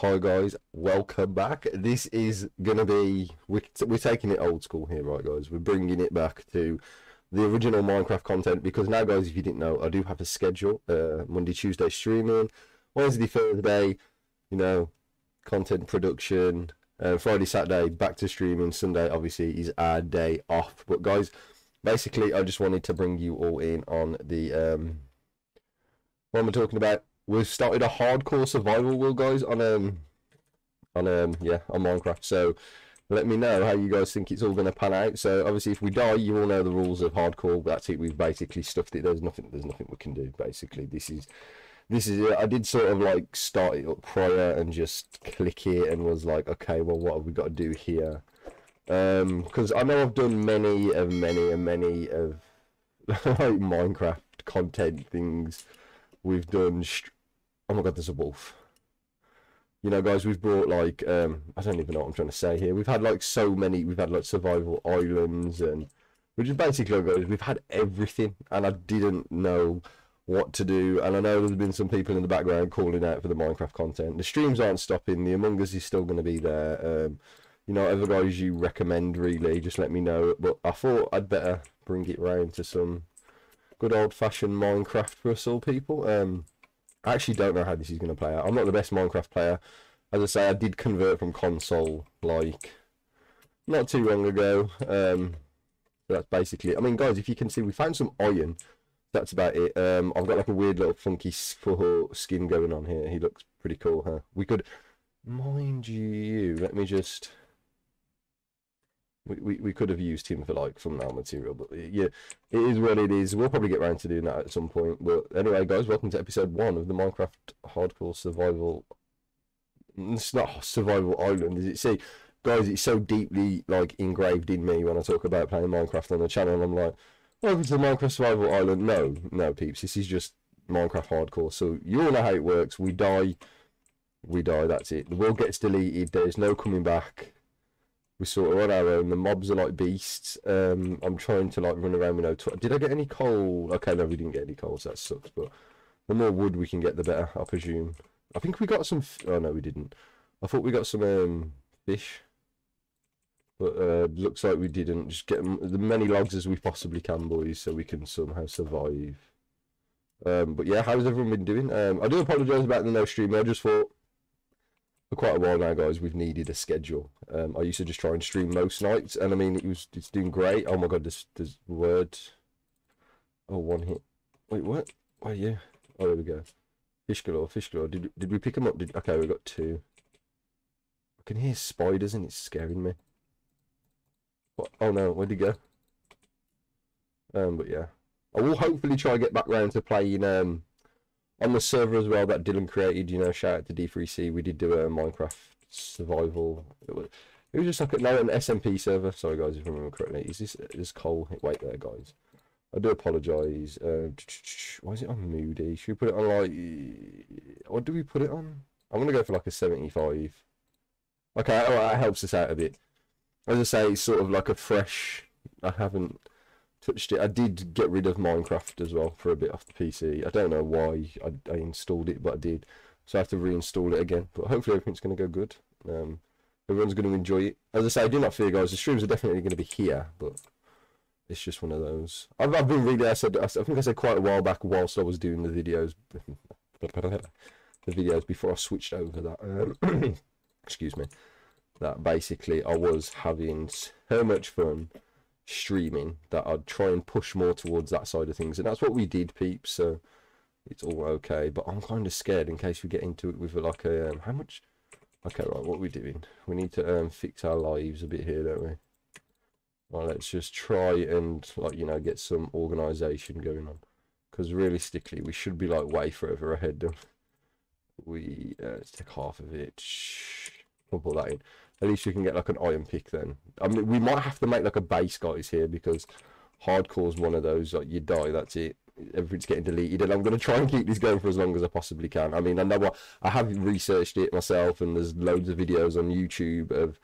Hi guys, welcome back. This is gonna be we're taking it old school here, right guys? We're bringing it back to the original Minecraft content, because now guys, if you didn't know, I do have a schedule. Monday, Tuesday streaming, Wednesday, Thursday, you know, content production, Friday, Saturday back to streaming, Sunday obviously is our day off. But guys, basically I just wanted to bring you all in on the what we're talking about. We've started a hardcore survival world, guys, on Minecraft. So let me know how you guys think it's all going to pan out. So obviously, if we die, you all know the rules of hardcore. That's it. We've basically stuffed it. There's nothing we can do. Basically, this is it. I did sort of like start it up prior and just click it and was like, okay, well, what have we got to do here? Because I know I've done many of like Minecraft content things. We've done, oh my god, there's a wolf. You know guys, we've brought like I don't even know what I'm trying to say here. We've had like so many, we've had like survival islands, and which is basically guys, we've had everything, and I didn't know what to do. And I know there's been some people in the background calling out for the Minecraft content. The streams aren't stopping, the Among Us is still going to be there. You know, whatever guys you recommend, really just let me know. But I thought I'd better bring it round to some good old-fashioned Minecraft for us all, people. I actually don't know how this is going to play out. I'm not the best Minecraft player. As I say, I did convert from console, like, not too long ago. That's basically it. I mean, guys, if you can see, we found some iron. That's about it. I've got, like, a weird little funky skin going on here. He looks pretty cool, huh? We could... Mind you, let me just... We could have used him for like thumbnail material, but yeah, it is what it is. We'll probably get around to doing that at some point. But anyway, guys, welcome to episode 1 of the Minecraft Hardcore Survival. It's not Survival Island, is it? See, guys, it's so deeply like engraved in me when I talk about playing Minecraft on the channel. I'm like, welcome to the Minecraft Survival Island. No, no, peeps, this is just Minecraft Hardcore. So you all know how it works. We die. That's it. The world gets deleted. There's no coming back. We sort of on our own. The mobs are like beasts. I'm trying to like run around with no torch. Did I get any coal? Okay, no, we didn't get any coal, so that sucks. But the more wood we can get, the better, I presume. I think we got some. Oh no, we didn't. I thought we got some fish, but looks like we didn't. Just get as many logs as we possibly can, boys, so we can somehow survive. But yeah, how's everyone been doing? I do apologise about the no stream. I just thought, for quite a while now guys, we've needed a schedule. I used to just try and stream most nights, and I mean it's doing great. Oh my god, this word. Oh, one hit. Wait, what? Oh yeah. Oh, there we go. Fish galore, fish galore. Did we pick them up? Okay, we got 2. I can hear spiders and it's scaring me. What? Oh no, where'd he go? But yeah, I will hopefully try and get back round to playing on the server as well that Dylan created. You know, shout out to D3C. We did do a Minecraft survival. It was just like an SMP server. Sorry guys, if I remember correctly. Is this coal? Wait there guys, I do apologise. Why is it on moody? Should we put it on like, what do we put it on? I'm gonna go for like a 75. Okay, alright, that helps us out a bit. As I say, it's sort of like a fresh. I haven't touched it. I did get rid of Minecraft as well for a bit off the PC. I don't know why I installed it, but I did, so I have to reinstall it again. But hopefully everything's going to go good. Everyone's going to enjoy it. As I say, do not fear guys, the streams are definitely going to be here, but it's just one of those. I've been really, I think I said quite a while back whilst I was doing the videos before I switched over that excuse me, that basically I was having so much fun streaming that I'd try and push more towards that side of things, and that's what we did, peeps. So it's all okay, but I'm kind of scared in case we get into it with like a how much. Okay, right, what are we doing? We need to fix our lives a bit here, don't we? Well, let's just try and like, you know, get some organization going on, because realistically we should be like way further ahead than we let's take half of it. We'll put that in. At least you can get like an iron pick then. I mean, we might have to make like a base guys here, because hardcore's one of those like you die, that's it, everything's getting deleted. And I'm going to try and keep this going for as long as I possibly can. I mean, I know what, I have researched it myself, and there's loads of videos on YouTube of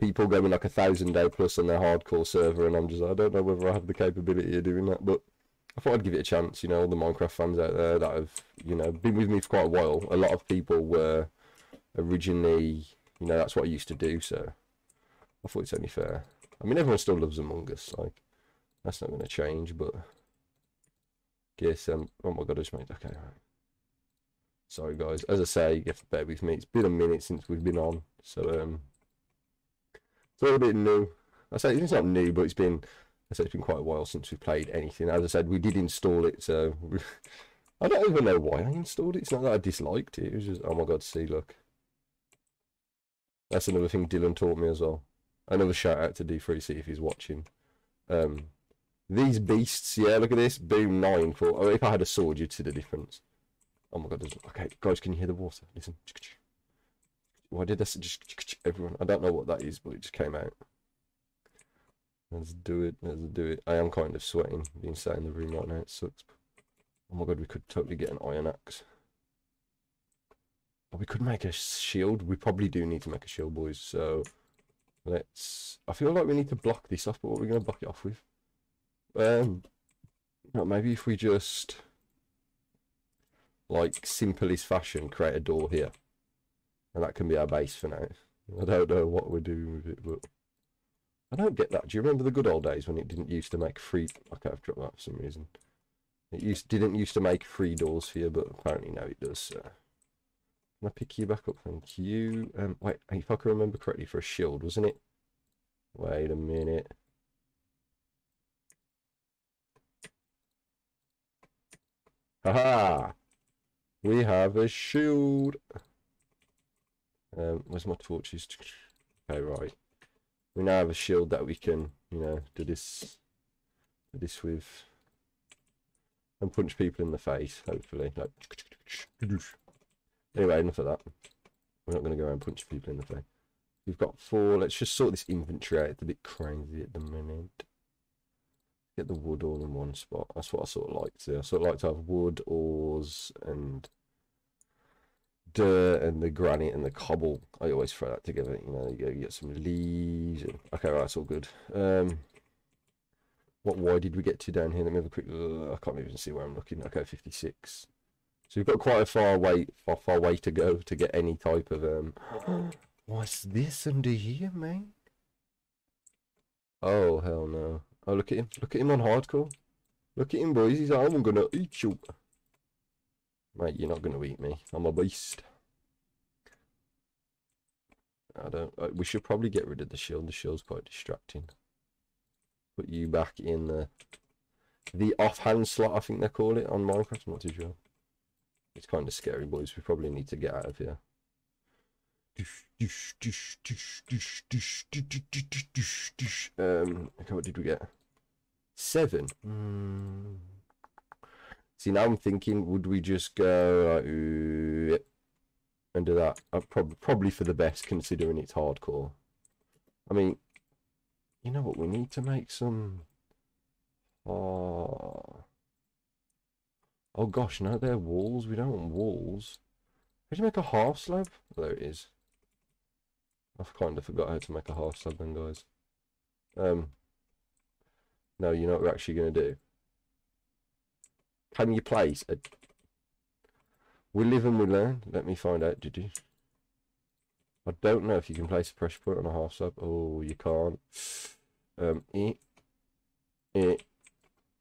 people going like 1,000 day plus on their hardcore server, and I'm just, I don't know whether I have the capability of doing that, but I thought I'd give it a chance. You know, all the Minecraft fans out there that have, you know, been with me for quite a while, a lot of people were originally, you know, that's what I used to do, so I thought it's only fair. I mean, everyone still loves Among Us, like, that's not going to change, but guess, oh my god, I just made, okay, right. Sorry guys, as I say, you have to bear with me, it's been a minute since we've been on, so, it's a little bit new. I say it's not new, but it's been, I say it's been quite a while since we've played anything. As I said, we did install it, so, I don't even know why I installed it, it's not that I disliked it, it was just, oh my god, see, look. That's another thing Dylan taught me as well. Another shout out to D3C if he's watching. These beasts, yeah, look at this. Boom, 9. For, oh, if I had a sword, you'd see the difference. Oh my god, okay, guys, can you hear the water? Listen. Why did I just everyone? I don't know what that is, but it just came out. Let's do it, let's do it. I am kind of sweating, being sat in the room right now, it sucks. Oh my god, we could totally get an iron axe. But we could make a shield. We probably do need to make a shield, boys, so let's, I feel like we need to block this off, but what are we going to block it off with? Maybe if we just, like, simple as fashion, create a door here, and that can be our base for now. I don't know what we're doing with it, but I don't get that. Do you remember the good old days when it didn't used to make free, okay, I've dropped that for some reason. It didn't used to make free doors for you, but apparently now it does, so. Can I pick you back up? Thank you. Wait, if I can remember correctly, for a shield, wasn't it? Wait a minute. Haha! We have a shield. Where's my torches? Okay, right. We now have a shield that we can, you know, do this with, and punch people in the face. Hopefully, like. Anyway, enough of that. We're not going to go around and punch people in the face. We've got 4. Let's just sort this inventory out. It's a bit crazy at the minute. Get the wood all in one spot. That's what I sort of like to do. I sort of like to have wood, ores, and dirt, and the granite, and the cobble. I always throw that together. You know, you get some leaves. And, okay, right, that's all good. What wide did we get to down here? Let me have a quick look. I can't even see where I'm looking. Okay, 56. So we've got quite a far way to go to get any type of what's this under here, man? Oh hell no. Oh look at him. Look at him on hardcore. Look at him, boys, he's like, I'm gonna eat you. Mate, you're not gonna eat me. I'm a beast. I don't we should probably get rid of the shield. The shield's quite distracting. Put you back in the offhand slot, I think they call it on Minecraft, I'm not too sure. It's kind of scary, boys. We probably need to get out of here. Okay, what did we get? 7. See, now I'm thinking, would we just go and do that? Probably for the best, considering it's hardcore. I mean, you know what? We need to make some. Oh gosh, no, they're walls. We don't want walls. How do you make a half slab? There it is. I've kind of forgot how to make a half slab then, guys. No, you know what we're actually going to do? Can you place a... We live and we learn. Let me find out, did you? I don't know if you can place a pressure point on a half slab. Oh, you can't.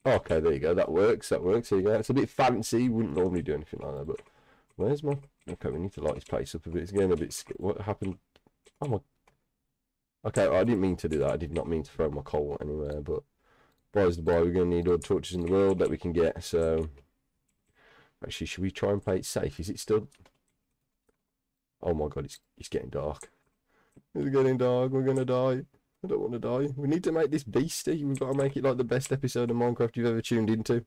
Okay, there you go, that works, there you go, it's a bit fancy, wouldn't normally do anything like that, but, where's my, okay, we need to light this place up a bit, it's getting a bit, what happened, oh my, okay, I didn't mean to do that, I did not mean to throw my coal anywhere, but, boys the boy, we're going to need all the torches in the world that we can get, so, actually, should we try and play it safe, is it still, oh my god, it's getting dark, we're going to die. I don't want to die. We need to make this beastie. We've got to make it like the best episode of Minecraft you've ever tuned into.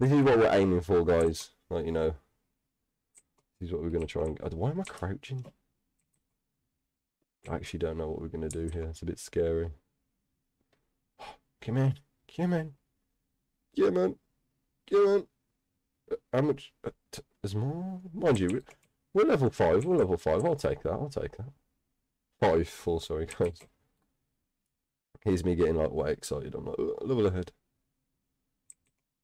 This is what we're aiming for, guys. Like, you know. This is what we're going to try and... Why am I crouching? I actually don't know what we're going to do here. It's a bit scary. Come on. Come on. Come on. Come on. How much... There's more? Mind you, we're level 5. We're level 5. I'll take that. I'll take that. 4, sorry, guys. Here's me getting, like, way excited. I'm like, level ahead.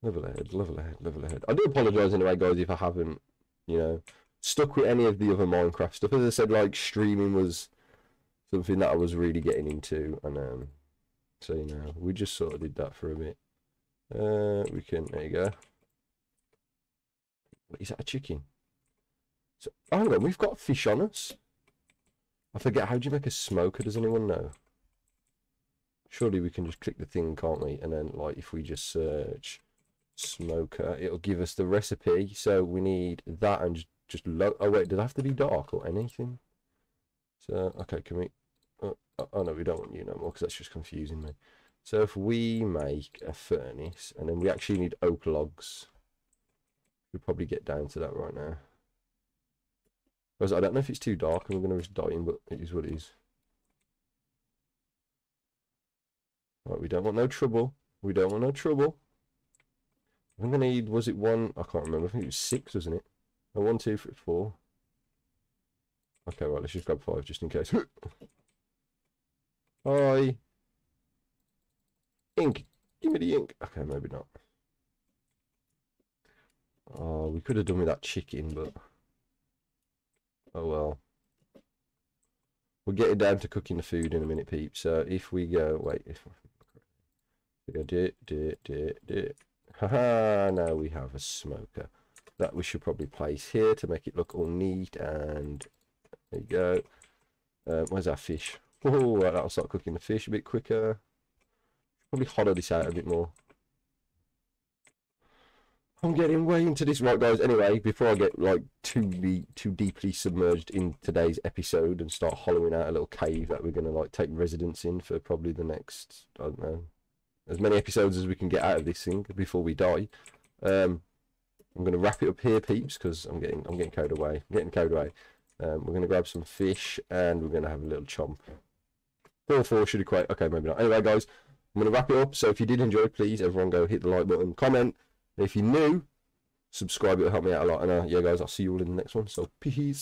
Level ahead, level ahead, level ahead. I do apologise anyway, guys, if I haven't, you know, stuck with any of the other Minecraft stuff. As I said, like, streaming was something that I was really getting into, and so, you know, we just sort of did that for a bit. We can, there you go. What is that, a chicken? So, hang on, we've got fish on us. I forget, how do you make a smoker? Does anyone know? Surely we can just click the thing, can't we? And then, like, if we just search smoker, it'll give us the recipe. So we need that and just low. Oh, wait, does it have to be dark or anything? So, okay, can we? Oh no, we don't want you no more because that's just confusing me. So if we make a furnace, and then we actually need oak logs. We'll probably get down to that right now. Because I don't know if it's too dark and we're going to risk dying, but it is what it is. Right, we don't want no trouble. We don't want no trouble. I'm going to need, was it one? I can't remember. I think it was 6, wasn't it? No, 1, 2, 3, 4. Okay, right, let's just grab 5 just in case. Hi. Ink. Give me the ink. Okay, maybe not. Oh, we could have done with that chicken, but... oh well. We'll get it down to cooking the food in a minute, peeps. So if we go... wait. If we go... do it. Haha, now we have a smoker. That we should probably place here to make it look all neat, and... there you go. Where's our fish? Oh, right, that'll start cooking the fish a bit quicker. Probably hollow this out a bit more. I'm getting way into this, right, guys? Anyway, before I get like too deeply submerged in today's episode and start hollowing out a little cave that we're gonna like take residence in for probably the next, I don't know, as many episodes as we can get out of this thing before we die. I'm gonna wrap it up here, peeps, because I'm getting carried away. I'm getting carried away. We're going to grab some fish and we're going to have a little chomp. 4-4 should equate. Okay, maybe not. Anyway, guys, I'm going to wrap it up. So if you did enjoy, please, everyone go hit the like button, comment. And if you're new, subscribe. It'll help me out a lot. And yeah, guys, I'll see you all in the next one. So peace.